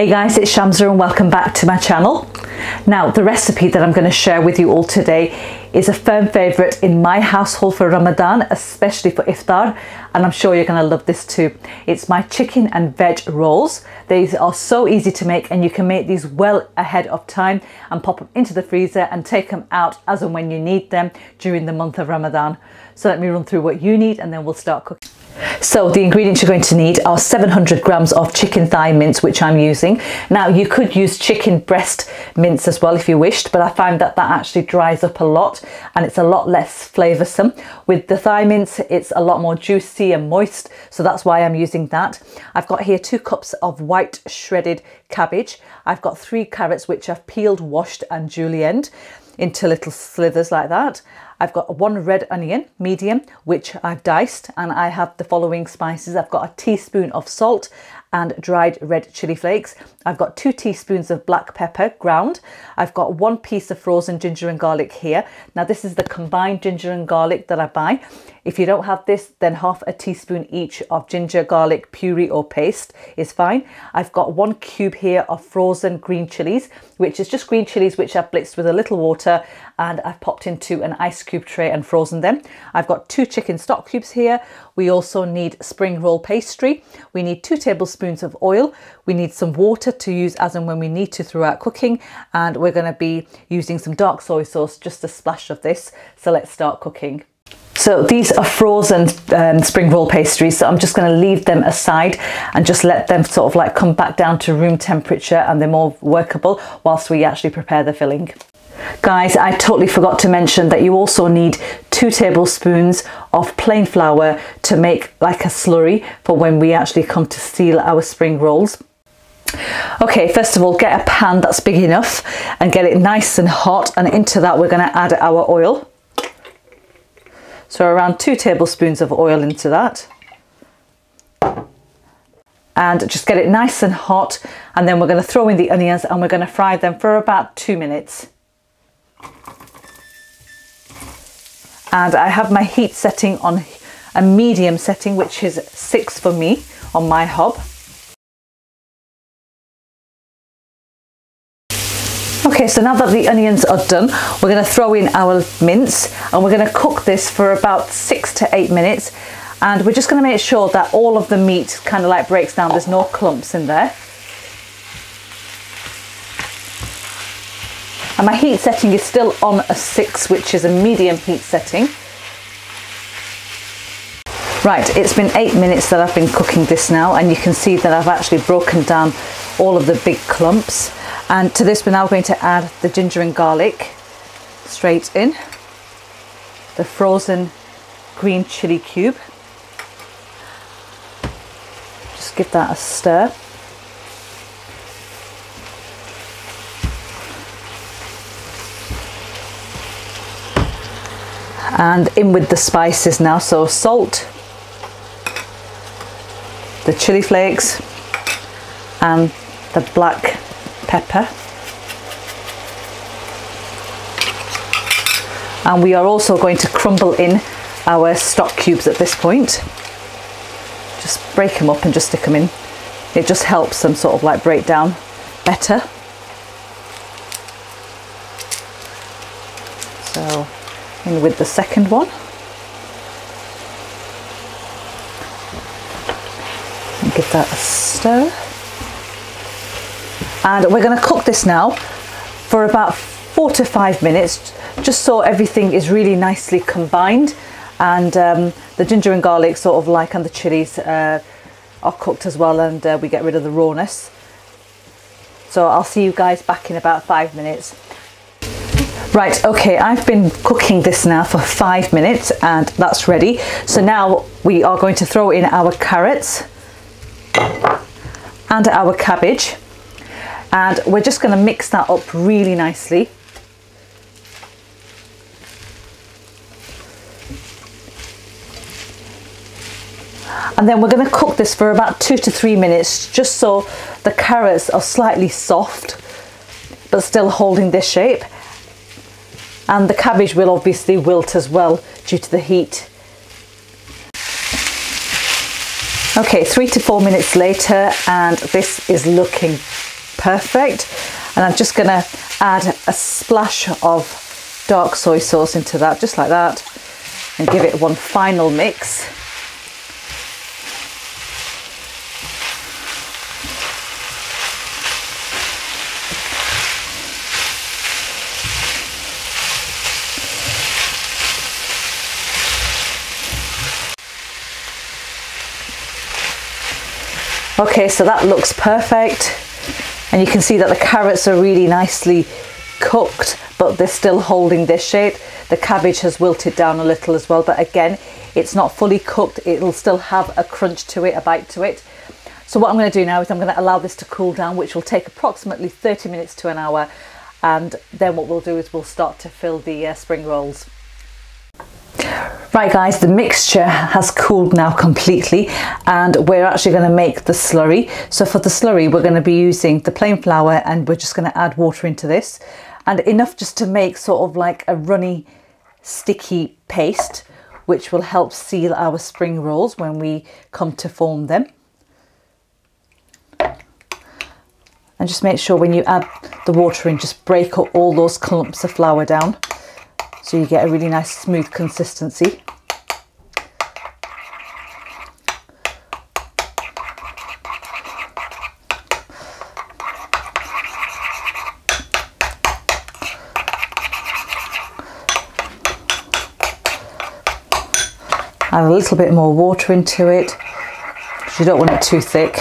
Hey guys, it's Shamsa and welcome back to my channel. Now the recipe that I'm going to share with you all today is a firm favourite in my household for Ramadan, especially for iftar, and I'm sure you're going to love this too. It's my chicken and veg rolls. These are so easy to make and you can make these well ahead of time and pop them into the freezer and take them out as and when you need them during the month of Ramadan. So let me run through what you need and then we'll start cooking. So the ingredients you're going to need are 700 grams of chicken thigh mince, which I'm using. Now you could use chicken breast mince as well if you wished, but I find that that actually dries up a lot and it's a lot less flavoursome. With the thigh mince, it's a lot more juicy and moist, so that's why I'm using that. I've got here 2 cups of white shredded cabbage. I've got 3 carrots which I've peeled, washed and julienned into little slithers like that. I've got 1 red onion, medium, which I've diced, and I have the following spices. I've got a teaspoon of salt and dried red chili flakes. I've got 2 teaspoons of black pepper ground. I've got 1 piece of frozen ginger and garlic here. Now this is the combined ginger and garlic that I buy. If you don't have this, then 1/2 teaspoon each of ginger garlic puree or paste is fine. I've got 1 cube here of frozen green chilies, which is just green chilies which I've blitzed with a little water and I've popped into an ice cube tray and frozen them. I've got 2 chicken stock cubes here. We also need spring roll pastry. We need 2 tablespoons of oil. We need some water to use as and when we need to throughout cooking, and we're going to be using some dark soy sauce, just a splash of this. So let's start cooking. So these are frozen spring roll pastries, so I'm just going to leave them aside and just let them sort of like come back down to room temperature and they're more workable whilst we actually prepare the filling. Guys, I totally forgot to mention that you also need 2 tablespoons of plain flour to make like a slurry for when we actually come to seal our spring rolls. Okay, first of all, get a pan that's big enough and get it nice and hot, and into that we're going to add our oil. So around 2 tablespoons of oil into that. And just get it nice and hot, and then we're going to throw in the onions and we're going to fry them for about 2 minutes. And I have my heat setting on a medium setting, which is 6 for me on my hob. Okay, so now that the onions are done, we're going to throw in our mince and we're going to cook this for about 6 to 8 minutes, and we're just going to make sure that all of the meat kind of like breaks down, there's no clumps in there. And my heat setting is still on a 6, which is a medium heat setting. Right, it's been 8 minutes that I've been cooking this now, and you can see that I've actually broken down all of the big clumps. And to this we're now going to add the ginger and garlic straight in, the frozen green chilli cube, just give that a stir, and in with the spices now, so salt, the chilli flakes and the black pepper. And we are also going to crumble in our stock cubes at this point. Just break them up and just stick them in. It just helps them sort of like break down better. So in with the second one. And give that a stir. And we're going to cook this now for about 4 to 5 minutes, just so everything is really nicely combined, and the ginger and garlic sort of like, and the chilies are cooked as well, and we get rid of the rawness. So I'll see you guys back in about 5 minutes. Right, okay, I've been cooking this now for 5 minutes and that's ready. So now we are going to throw in our carrots and our cabbage. And we're just going to mix that up really nicely. And then we're going to cook this for about 2 to 3 minutes, just so the carrots are slightly soft, but still holding their shape. And the cabbage will obviously wilt as well due to the heat. Okay, 3 to 4 minutes later, and this is looking perfect. And I'm just gonna add a splash of dark soy sauce into that, just like that, and give it one final mix. Okay, so that looks perfect, and you can see that the carrots are really nicely cooked, but they're still holding their shape. The cabbage has wilted down a little as well, but again, it's not fully cooked. It'll still have a crunch to it, a bite to it. So what I'm going to do now is I'm going to allow this to cool down, which will take approximately 30 minutes to an hour, and then what we'll do is we'll start to fill the spring rolls. Right guys, the mixture has cooled now completely, and we're actually going to make the slurry. So for the slurry, we're going to be using the plain flour, and we're just going to add water into this, and enough just to make sort of like a runny, sticky paste, which will help seal our spring rolls when we come to form them. And just make sure when you add the water in, just break up all those clumps of flour down, so you get a really nice smooth consistency. Add a little bit more water into it, because you don't want it too thick.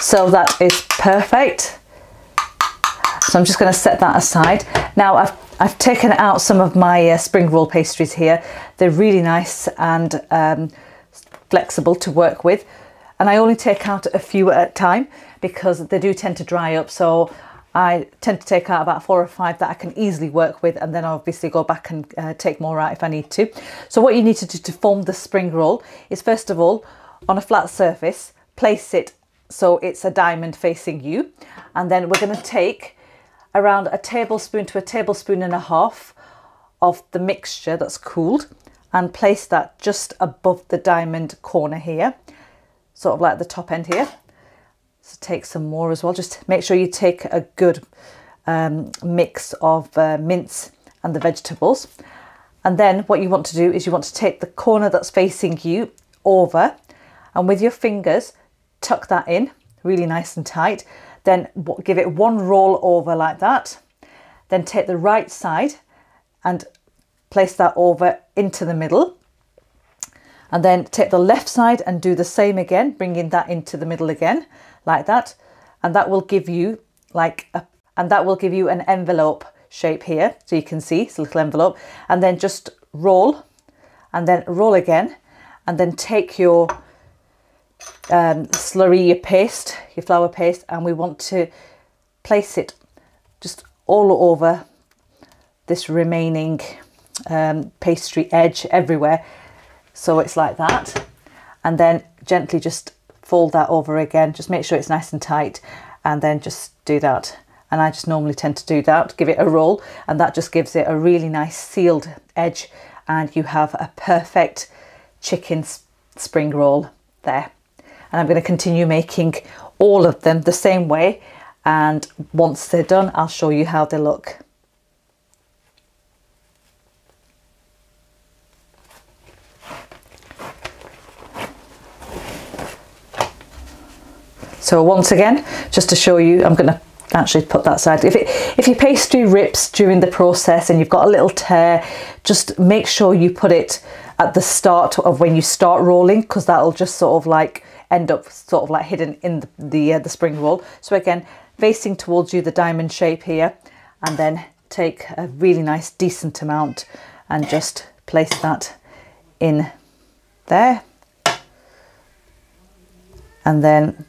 So that is perfect. So I'm just going to set that aside. Now I've taken out some of my spring roll pastries here. They're really nice and flexible to work with. And I only take out a few at a time because they do tend to dry up. So I tend to take out about 4 or 5 that I can easily work with, and then obviously go back and take more out if I need to. So what you need to do to form the spring roll is, first of all, on a flat surface, place it so it's a diamond facing you, and then we're going to take around a tablespoon to a tablespoon and a half of the mixture that's cooled and place that just above the diamond corner here, sort of like the top end here. So take some more as well. Just make sure you take a good mix of mince and the vegetables. And then what you want to do is you want to take the corner that's facing you over, and with your fingers tuck that in really nice and tight, then give it one roll over like that, then take the right side and place that over into the middle, and then take the left side and do the same again, bringing that into the middle again like that, and that will give you like a, and that will give you an envelope shape here, so you can see it's a little envelope, and then just roll and then roll again, and then take your slurry, your paste, your flour paste, and we want to place it just all over this remaining pastry edge everywhere, so it's like that, and then gently just fold that over again. Just make sure it's nice and tight, and then just do that. And I just normally tend to do that, give it a roll, and that just gives it a really nice sealed edge, and you have a perfect chicken spring roll there. And I'm going to continue making all of them the same way, and once they're done, I'll show you how they look. So once again, just to show you, I'm going to actually put that aside. If your pastry rips during the process and you've got a little tear, just make sure you put it at the start of when you start rolling, because that'll just sort of like end up sort of like hidden in the spring roll. So again, facing towards you, the diamond shape here, and then take a really nice decent amount and just place that in there, and then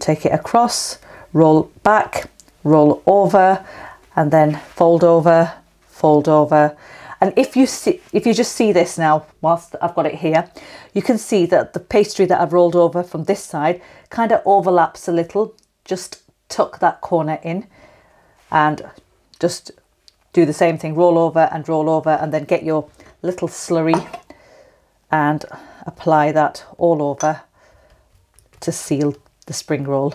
take it across, roll back, roll over, and then fold over, fold over. And if you just see this now, whilst I've got it here, you can see that the pastry that I've rolled over from this side kind of overlaps a little. Just tuck that corner in and just do the same thing, roll over, and then get your little slurry and apply that all over to seal the spring roll.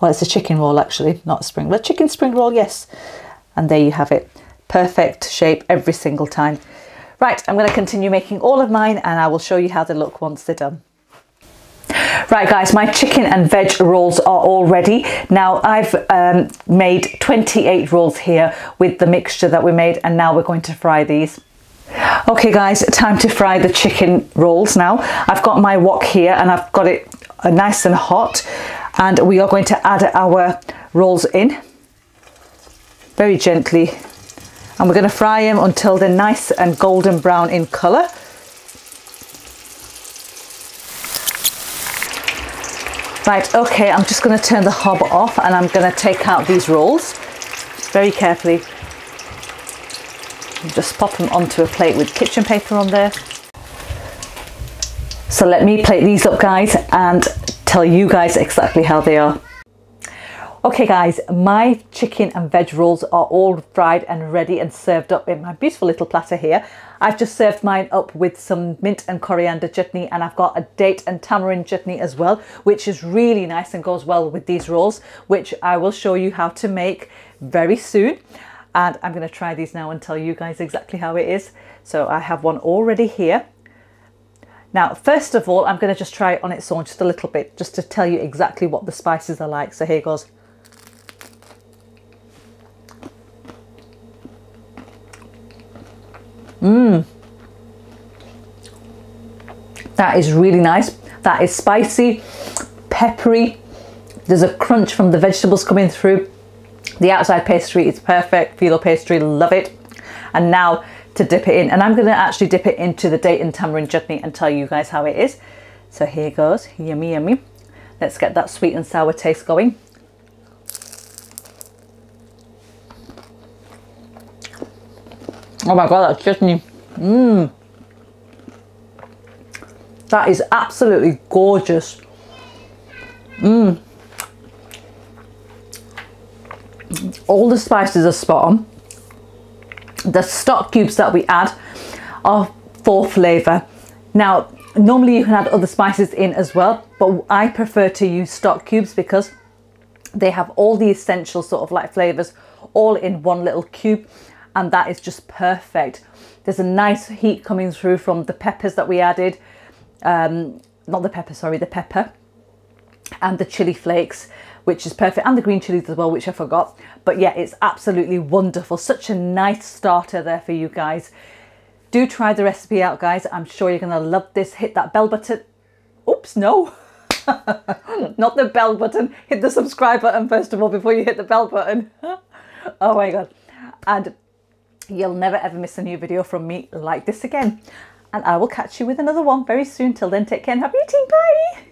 Well, it's a chicken roll actually, not a spring roll. Chicken spring roll, yes. And there you have it. Perfect shape every single time. Right, I'm going to continue making all of mine and I will show you how they look once they're done. Right guys, my chicken and veg rolls are all ready. Now I've made 28 rolls here with the mixture that we made, and now we're going to fry these. Okay guys, time to fry the chicken rolls now. I've got my wok here and I've got it nice and hot, and we are going to add our rolls in very gently, and we're going to fry them until they're nice and golden brown in colour. Right, okay, I'm just going to turn the hob off and I'm going to take out these rolls very carefully. Just pop them onto a plate with kitchen paper on there. So let me plate these up guys and tell you guys exactly how they are. Okay guys, my chicken and veg rolls are all fried and ready and served up in my beautiful little platter here. I've just served mine up with some mint and coriander chutney, and I've got a date and tamarind chutney as well, which is really nice and goes well with these rolls, which I will show you how to make very soon. And I'm going to try these now and tell you guys exactly how it is. So I have one already here. Now, first of all, I'm going to just try it on its own just a little bit, just to tell you exactly what the spices are like. So here goes. That is really nice. That is spicy, peppery. There's a crunch from the vegetables coming through. The outside pastry is perfect. Filo pastry, love it. And now to dip it in, and I'm going to actually dip it into the date and tamarind chutney and tell you guys how it is. So here goes. Yummy, yummy. Let's get that sweet and sour taste going. Oh my god, that chutney. That is absolutely gorgeous. All the spices are spot on. The stock cubes that we add are for flavour. Now, normally you can add other spices in as well, but I prefer to use stock cubes because they have all the essential sort of like flavours all in one little cube, and that is just perfect. There's a nice heat coming through from the peppers that we added. Not the pepper, sorry, the pepper and the chilli flakes, which is perfect, and the green chilies as well, which I forgot. But yeah, it's absolutely wonderful. Such a nice starter there for you guys. Do try the recipe out, guys. I'm sure you're gonna love this. Hit that bell button. Oops, no. Not the bell button. Hit the subscribe button first of all before you hit the bell button. Oh my god. And you'll never ever miss a new video from me like this again. And I will catch you with another one very soon. Till then, take care and happy eating. Bye.